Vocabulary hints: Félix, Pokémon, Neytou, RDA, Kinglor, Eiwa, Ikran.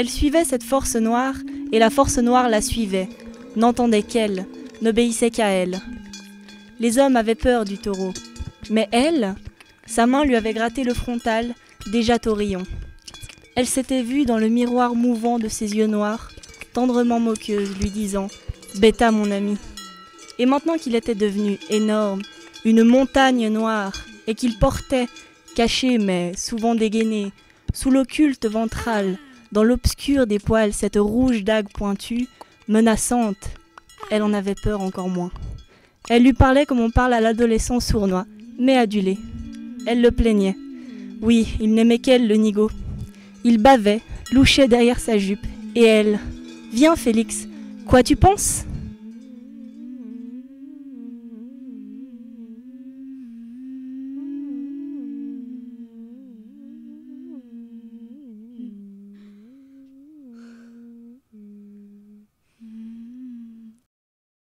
Elle suivait cette force noire, et la force noire la suivait, n'entendait qu'elle, n'obéissait qu'à elle. Les hommes avaient peur du taureau, mais elle, sa main lui avait gratté le frontal, déjà taurillon. Elle s'était vue dans le miroir mouvant de ses yeux noirs, tendrement moqueuse, lui disant « Bêta, mon ami !» Et maintenant qu'il était devenu énorme, une montagne noire, et qu'il portait, caché mais souvent dégainé, sous l'occulte ventrale, dans l'obscur des poils, cette rouge dague pointue, menaçante, elle en avait peur encore moins. Elle lui parlait comme on parle à l'adolescent sournois, mais adulé. Elle le plaignait. Oui, il n'aimait qu'elle, le nigaud. Il bavait, louchait derrière sa jupe, et elle « Viens, Félix, quoi tu penses ? »